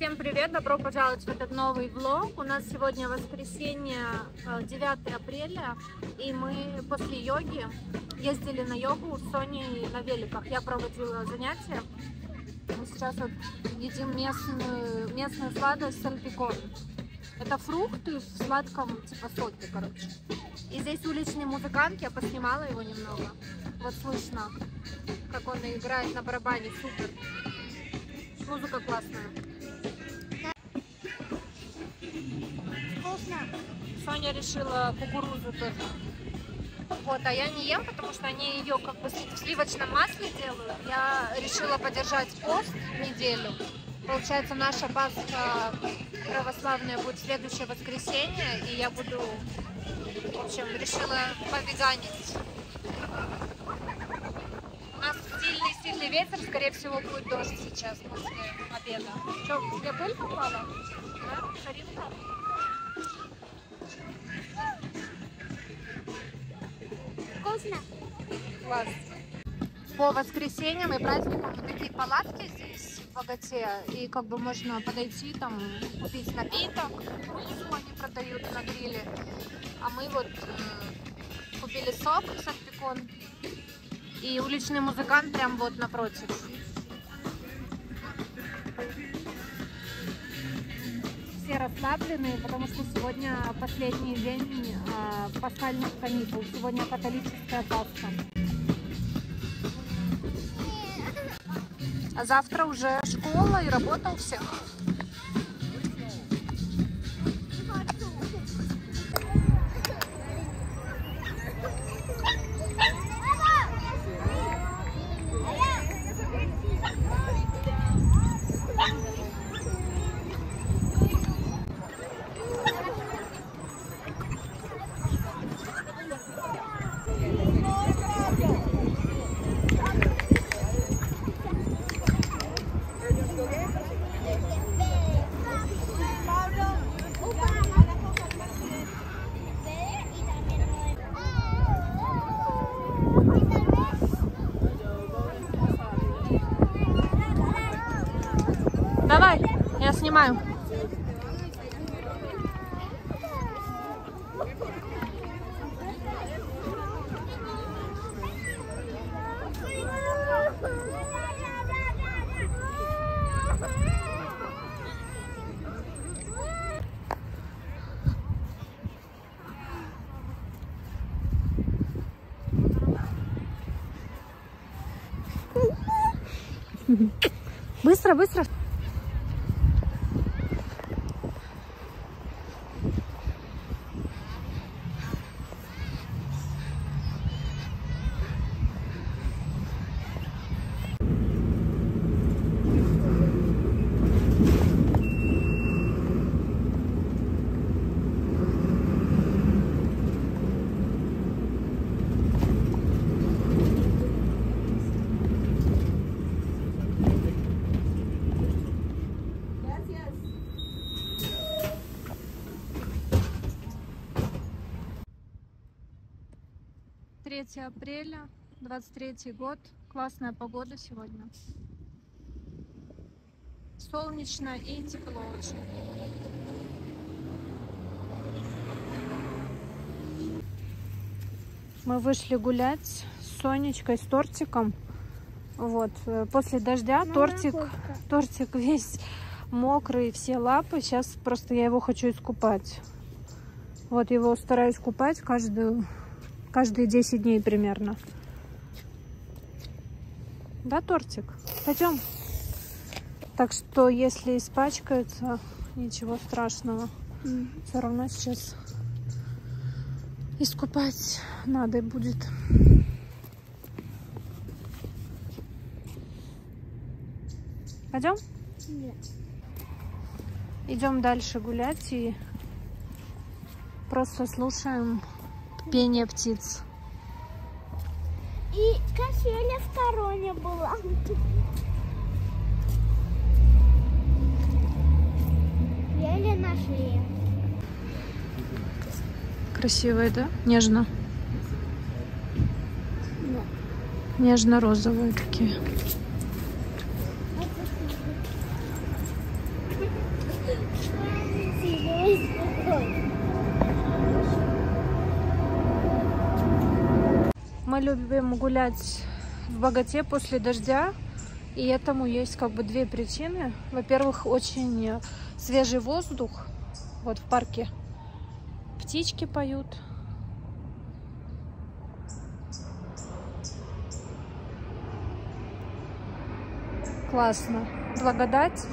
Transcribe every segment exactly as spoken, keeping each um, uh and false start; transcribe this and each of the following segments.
Всем привет! Добро пожаловать в этот новый влог. У нас сегодня воскресенье, девятое апреля, и мы после йоги ездили на йогу с Соней на великах. Я проводила занятия. Мы сейчас вот едим местную, местную сладость сальпикон. Это фрукты в сладком типа соки, короче. И здесь уличный музыкант, я поснимала его немного. Вот слышно, как он играет на барабане, супер. Музыка классная. Вкусно. Соня решила кукурузу тоже. Вот, а я не ем, потому что они ее как бы в сливочном масле делают. Я решила подержать пост неделю. Получается, наша Пасха православная будет в следующее воскресенье, и я буду, в общем, решила повеганить. У нас сильный-сильный ветер, скорее всего, будет дождь сейчас после обеда. Что, тебе пыль попала? Да? Шаринка? Вкусно? Класс. По воскресеньям и праздникам вот такие палатки здесь, в Боготе, и как бы можно подойти, там, купить напиток, рыбу они продают на гриле, а мы вот э, купили сок с сальпикон. И уличный музыкант прям вот напротив. Все расслаблены, потому что сегодня последний день э, пасхальных каникул. Сегодня католическая Пасха. А завтра уже школа и работа у всех. Давай, я снимаю. Быстро, быстро. третье апреля, двадцать третий год. Классная погода сегодня. Солнечно и тепло очень. Мы вышли гулять с Сонечкой, с тортиком. Вот. После дождя тортик, тортик весь мокрый, все лапы. Сейчас просто я его хочу искупать. Вот его стараюсь купать каждую... Каждые десять дней примерно. Да, тортик? Пойдем. Так что, если испачкается, ничего страшного. Mm-hmm. Все равно сейчас искупать надо и будет. Пойдем? Нет. Идем дальше гулять и просто слушаем пение птиц. И качеля в короне была. Еле нашли. Красивая, да? Нежно. Да. Нежно-розовые такие. Мы любим гулять в Боготе после дождя, и этому есть как бы две причины. Во-первых, очень свежий воздух, вот в парке птички поют. Классно. Благодать,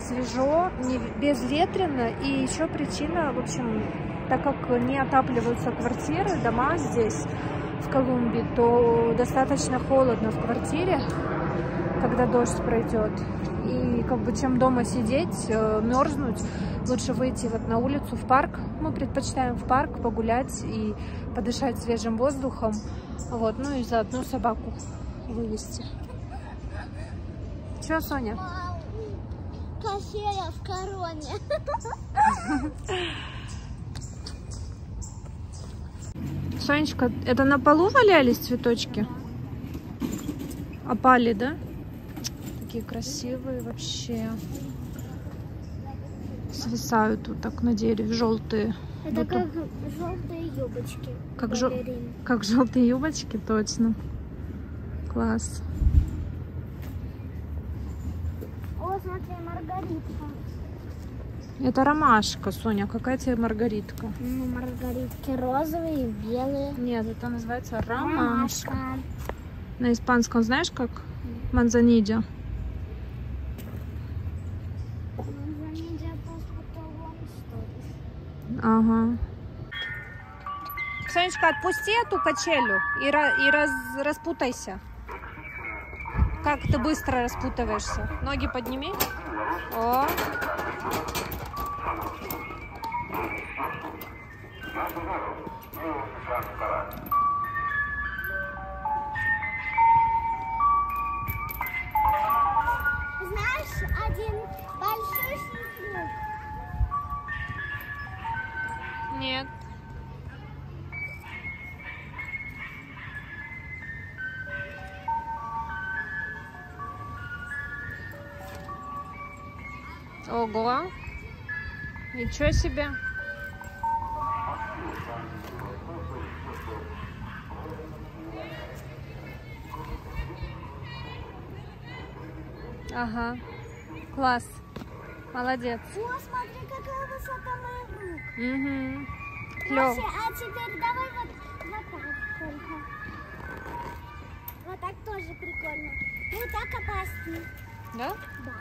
свежо, не, безветренно. И еще причина, в общем, так как не отапливаются квартиры, дома здесь, в Колумбии, то достаточно холодно в квартире, когда дождь пройдет. И как бы чем дома сидеть, мерзнуть, лучше выйти вот на улицу, в парк. Мы предпочитаем в парк погулять и подышать свежим воздухом. Вот, ну и заодно собаку вывести. Что, Соня? Кофея в короне. Сонечка, это на полу валялись цветочки? Опали, да? Такие красивые вообще. Свисают вот так на дереве, желтые. Это вот как тут... желтые юбочки. Как, жел... как желтые юбочки, точно. Класс. Смотри, маргаритка. Это ромашка, Соня. Какая тебе маргаритка? Ну, маргаритки розовые, белые. Нет, это называется ромашка. ромашка. На испанском знаешь как? Манзанидя. Манзанидя просто. Ага. Сонечка, отпусти эту качелю и, и раз, распутайся. Как ты быстро распутываешься. Ноги подними. О. Знаешь, один большой шашлык? Нет. Ого! Ничего себе! Ага, класс! Молодец! О, смотри, какая высота моих рук! Угу. Клёво. Маша, а теперь давай вот, вот так только. Вот так тоже прикольно. Ну так опаснее. Да? Да.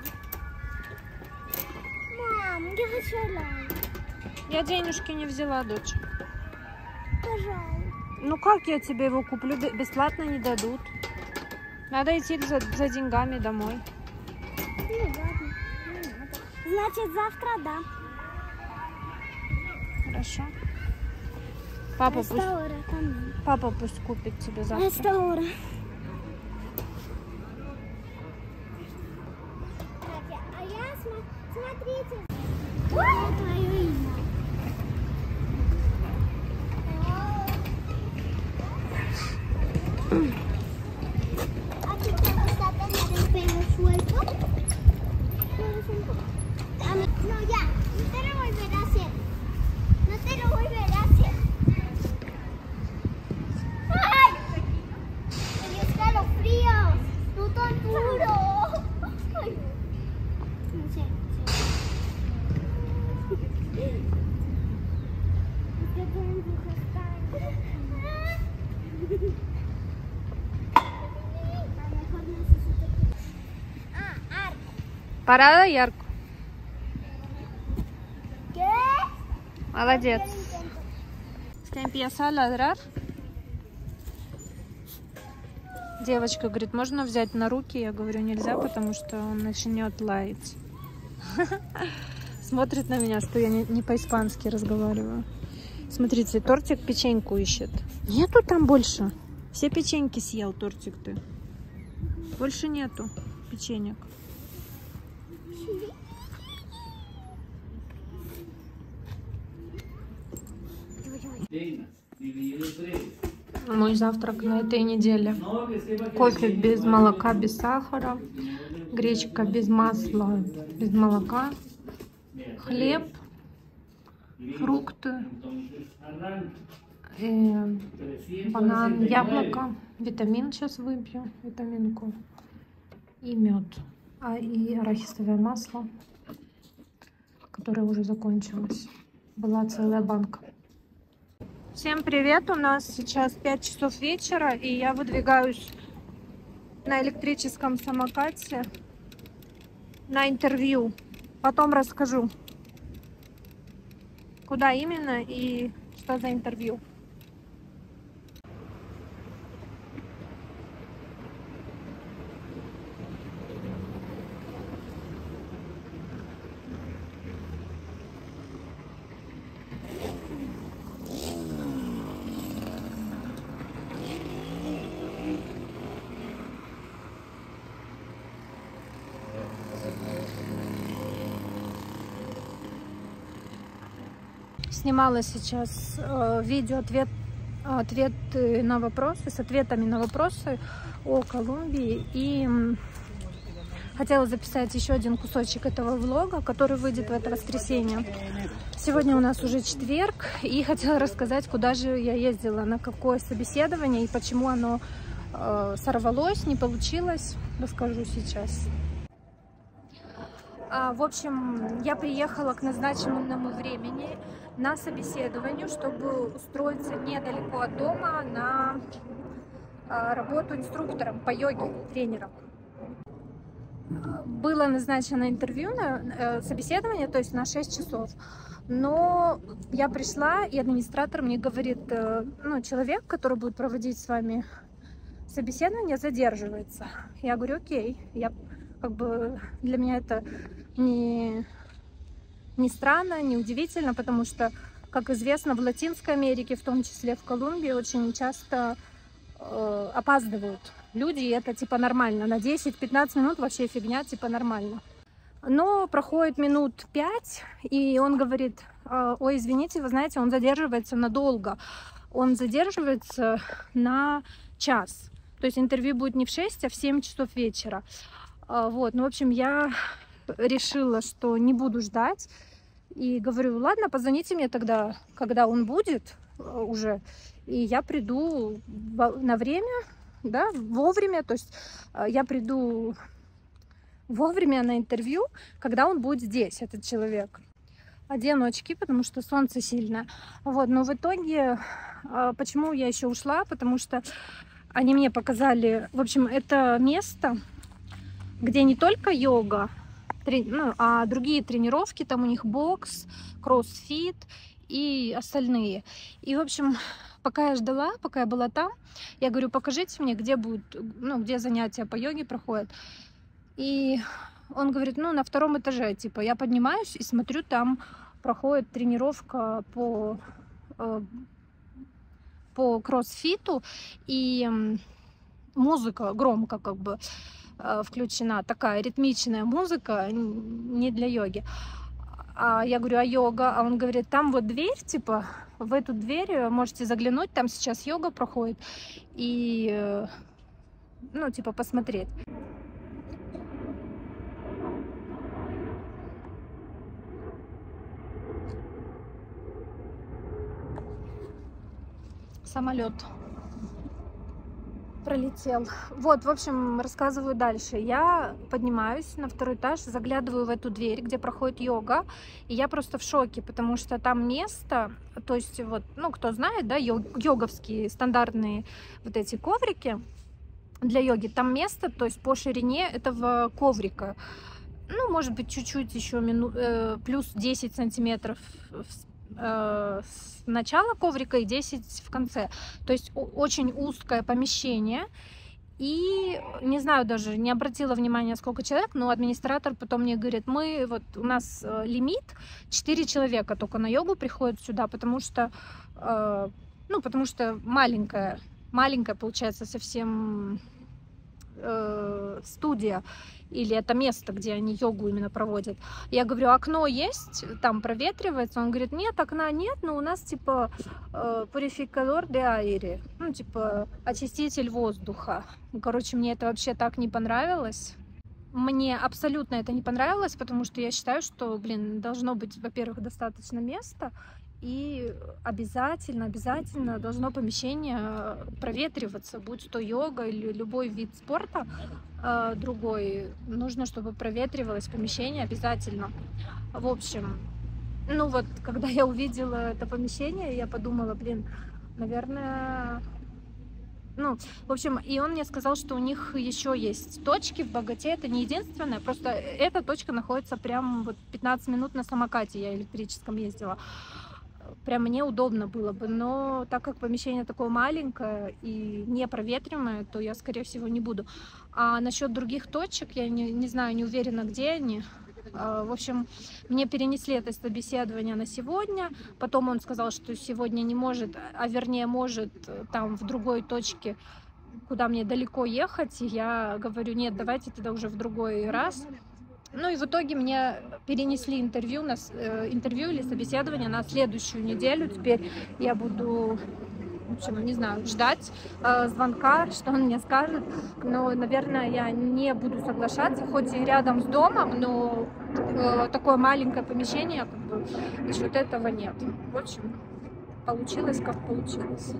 Мам, я хочу лям. Я денежки не взяла, дочь. Пожалуйста. Ну как я тебе его куплю? Бесплатно не дадут. Надо идти за, за деньгами домой. Ну ладно, не надо. Значит, завтра да. Хорошо. Папа пусть... Папа пусть купит тебе завтра. Астаура. Смотрите, это твое имя. А ты что-то поймешь свой топ? Ну я, ну ты рой берасе. Ну ты рой берасе. Ай! Я стало фрио. Ну то дуро. Парада, Йорк. Молодец. Девочка говорит, можно взять на руки? Я говорю, нельзя, потому что он начнет лаять. Смотрит на меня, что я не, не по-испански разговариваю. Смотрите, тортик печеньку ищет. Нету там больше. Все печеньки съел тортик ты. Больше нету печенек. Мой завтрак на этой неделе. Кофе без молока, без сахара. Гречка без масла, без молока. Хлеб, фрукты, банан, яблоко, витамин сейчас выпью, витаминку и мед, а и арахисовое масло, которое уже закончилось, была целая банка. Всем привет, у нас сейчас пять часов вечера, и я выдвигаюсь на электрическом самокате на интервью. Потом расскажу, куда именно и что за интервью. Снимала сейчас э, видео ответ, ответы на вопросы, с ответами на вопросы о Колумбии. И м, хотела записать еще один кусочек этого влога, который выйдет в это воскресенье. Сегодня у нас уже четверг, и хотела рассказать, куда же я ездила, на какое собеседование и почему оно э, сорвалось, не получилось. Расскажу сейчас. А, в общем, я приехала к назначенному времени на собеседованию, чтобы устроиться недалеко от дома на работу инструктором по йоге, тренером. Было назначено интервью, на собеседование, то есть на шесть часов. Но я пришла, и администратор мне говорит, ну, человек, который будет проводить с вами собеседование, задерживается. Я говорю, окей, я, как бы, для меня это не... Не странно, не удивительно, потому что, как известно, в Латинской Америке, в том числе в Колумбии, очень часто э, опаздывают люди, и это типа нормально. На десять-пятнадцать минут вообще фигня, типа нормально. Но проходит минут пять, и он говорит, ой, извините, вы знаете, он задерживается надолго. Он задерживается на час. То есть интервью будет не в шесть, а в семь часов вечера. Вот, ну, в общем, я решила, что не буду ждать. И говорю, ладно, позвоните мне тогда, когда он будет уже, и я приду на время, да, вовремя, то есть я приду вовремя на интервью, когда он будет здесь, этот человек. Одену очки, потому что солнце сильное. Вот, но в итоге, почему я еще ушла, потому что они мне показали, в общем, это место, где не только йога, ну, а другие тренировки, там у них бокс, кроссфит и остальные. И, в общем, пока я ждала, пока я была там, я говорю, покажите мне, где будет, ну, где занятия по йоге проходят. И он говорит, ну, на втором этаже, типа, я поднимаюсь и смотрю, там проходит тренировка по, по кроссфиту, и музыка громко, как бы, включена, такая ритмичная музыка, не для йоги. А я говорю, а йога? А он говорит, там вот дверь, типа, в эту дверь можете заглянуть, там сейчас йога проходит, и, ну, типа, посмотреть. Самолет пролетел. Вот, в общем, рассказываю дальше. Я поднимаюсь на второй этаж, заглядываю в эту дверь, где проходит йога, и я просто в шоке, потому что там место, то есть вот, ну, кто знает, да, йоговские стандартные вот эти коврики для йоги, там место, то есть по ширине этого коврика, ну, может быть, чуть-чуть еще мину, э, плюс десять сантиметров с начала коврика и десять в конце. То есть очень узкое помещение. И не знаю даже, не обратила внимания, сколько человек, но администратор потом мне говорит, мы вот, у нас лимит четыре человека только на йогу приходят сюда, потому что, ну, потому что маленькая, маленькая получается совсем студия, или это место, где они йогу именно проводят. Я говорю, окно есть, там проветривается? Он говорит, нет, окна нет, но у нас типа purificador de aire, ну, типа очиститель воздуха. Короче, мне это вообще так не понравилось. Мне абсолютно это не понравилось, потому что я считаю, что, блин, должно быть, во-первых, достаточно места, и обязательно, обязательно должно помещение проветриваться, будь то йога или любой вид спорта э, другой. Нужно, чтобы проветривалось помещение обязательно. В общем, ну вот, когда я увидела это помещение, я подумала, блин, наверное... Ну, в общем, и он мне сказал, что у них еще есть точки в Боготе, это не единственная, просто эта точка находится прям вот пятнадцать минут на самокате, я электрическом ездила. Прям мне удобно было бы, но так как помещение такое маленькое и непроветриваемое, то я, скорее всего, не буду. А насчет других точек, я не, не знаю, не уверена, где они. В общем, мне перенесли это собеседование на сегодня, потом он сказал, что сегодня не может, а вернее может там в другой точке, куда мне далеко ехать, и я говорю, нет, давайте тогда уже в другой раз. Ну и в итоге мне перенесли интервью, на, интервью или собеседование на следующую неделю, теперь я буду... В общем, не знаю, ждать э, звонка, что он мне скажет. Но, наверное, я не буду соглашаться, хоть и рядом с домом, но э, такое маленькое помещение, как бы, насчет этого нет. В общем, получилось, как получилось.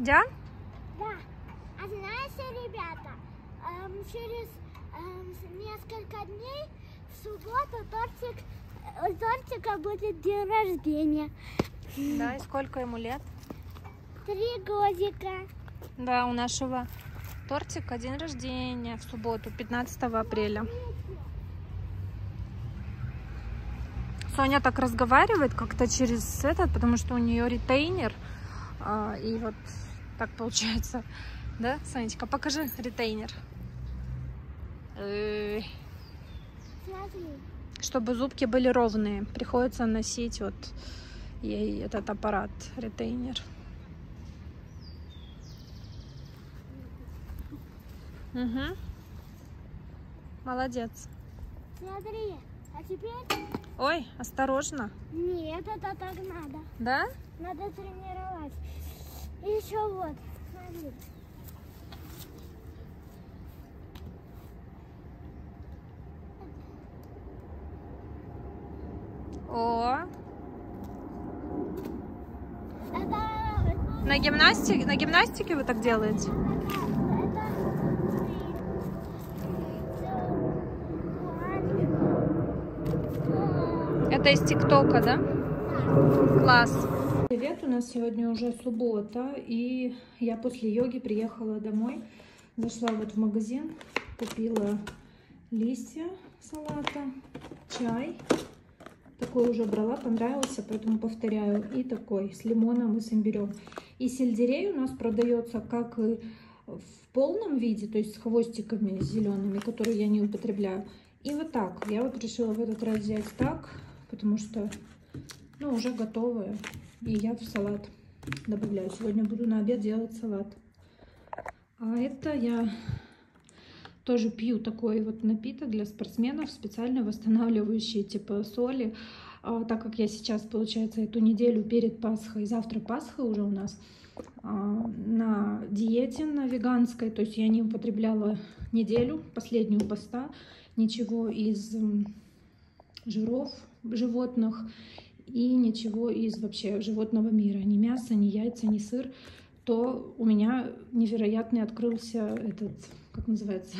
Да? Да. А знаете, ребята, эм, через эм, несколько дней, в субботу, тортик, у тортика будет день рождения. Да, и сколько ему лет? Три годика. Да, у нашего тортика день рождения в субботу, пятнадцатого апреля. Соня так разговаривает как-то через этот, потому что у нее ретейнер, э, и вот... Так получается, да, Сонечка? Покажи ретейнер. Чтобы зубки были ровные, приходится носить вот ей этот аппарат, ретейнер. Угу. Молодец. Смотри, а теперь... Ой, осторожно. Нет, это так надо. Да? Надо тренировать. И еще вот, смотри. О! Это... На гимнастике, на гимнастике вы так делаете? Это, это из ТикТока, да? Да. Класс. Привет, у нас сегодня уже суббота, и я после йоги приехала домой, зашла вот в магазин, купила листья салата, чай, такой уже брала, понравился, поэтому повторяю, и такой с лимоном и с имбирем. И сельдерей у нас продается как и в полном виде, то есть с хвостиками зелеными, которые я не употребляю, и вот так. Я вот решила в этот раз взять так, потому что, ну, уже готовые. И я в салат добавляю. Сегодня буду на обед делать салат. А это я тоже пью такой вот напиток для спортсменов, специально восстанавливающий типа соли. А, так как я сейчас, получается, эту неделю перед Пасхой, завтра Пасха уже у нас, а, на диете, на веганской. То есть я не употребляла неделю, последнюю поста, ничего из жиров животных. И ничего из вообще животного мира, ни мяса, ни яйца, ни сыр, то у меня невероятный открылся этот, как называется,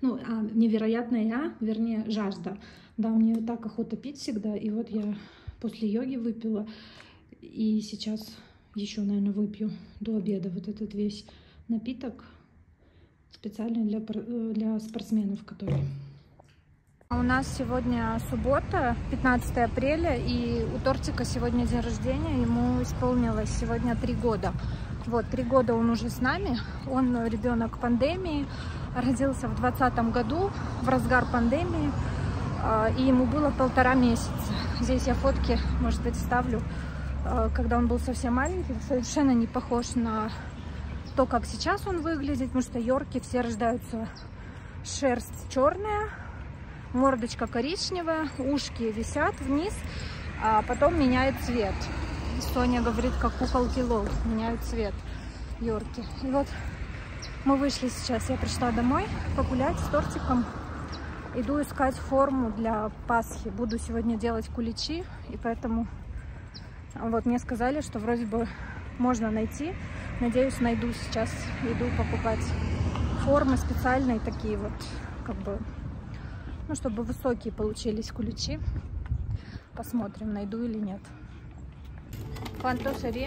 ну, а, невероятная, вернее, жажда. Да, мне так охота пить всегда, и вот я после йоги выпила, и сейчас еще, наверное, выпью до обеда вот этот весь напиток, специально для, для спортсменов, которые... У нас сегодня суббота, пятнадцатое апреля, и у Тортика сегодня день рождения, ему исполнилось сегодня три года. Вот, три года он уже с нами, он ребенок пандемии, родился в двадцатом году, в разгар пандемии, и ему было полтора месяца. Здесь я фотки, может быть, ставлю, когда он был совсем маленький, совершенно не похож на то, как сейчас он выглядит, потому что йорки все рождаются, шерсть черная, мордочка коричневая, ушки висят вниз, а потом меняет цвет. Соня говорит, как куколки лол, меняют цвет йорки. И вот мы вышли сейчас, я пришла домой погулять с Тортиком. Иду искать форму для Пасхи. Буду сегодня делать куличи, и поэтому вот мне сказали, что вроде бы можно найти. Надеюсь, найду сейчас. Иду покупать формы специальные такие вот, как бы... Ну, чтобы высокие получились куличи. Посмотрим, найду или нет. ¿Cuánto sería?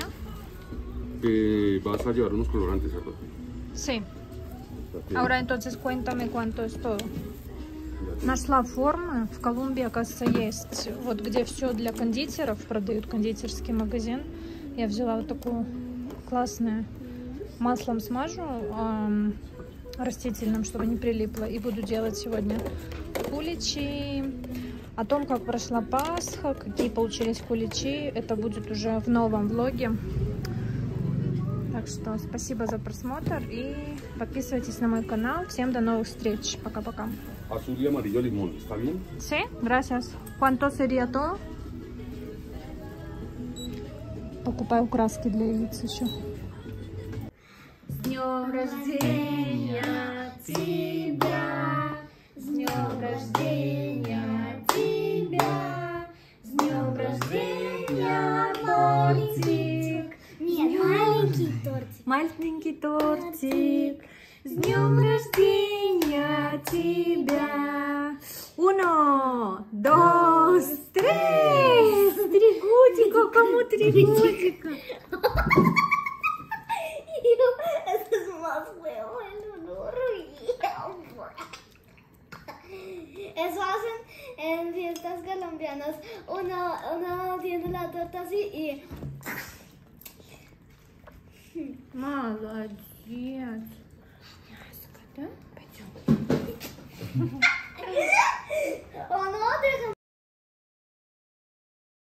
Vas a llevar unos colorantes, ¿cierto? Sí. Ahora entonces cuéntame cuánto es todo. Нашла формы. В Колумбии, оказывается, есть. Вот где все для кондитеров продают, кондитерский магазин. Я взяла вот такую классную. Маслом смажу растительным, чтобы не прилипло. И буду делать сегодня куличи. О том, как прошла Пасха, какие получились куличи, это будет уже в новом влоге. Так что спасибо за просмотр и подписывайтесь на мой канал. Всем до новых встреч. Пока-пока. Azul y amarillo limón, ¿está bien? Sí, gracias. ¿Cuánto sería todo? Покупаю краски для яиц еще. С днем рождения тебя! С днем рождения тебя! С днем рождения, тортик! Нет, маленький тортик! Маленький тортик! С днем рождения тебя! Уно, дос, трес! Три годика, кому три годика? Eso hacen en fiestas colombianas. Uno, uno tiene la torta así y... Молодец. Да? Пойдем.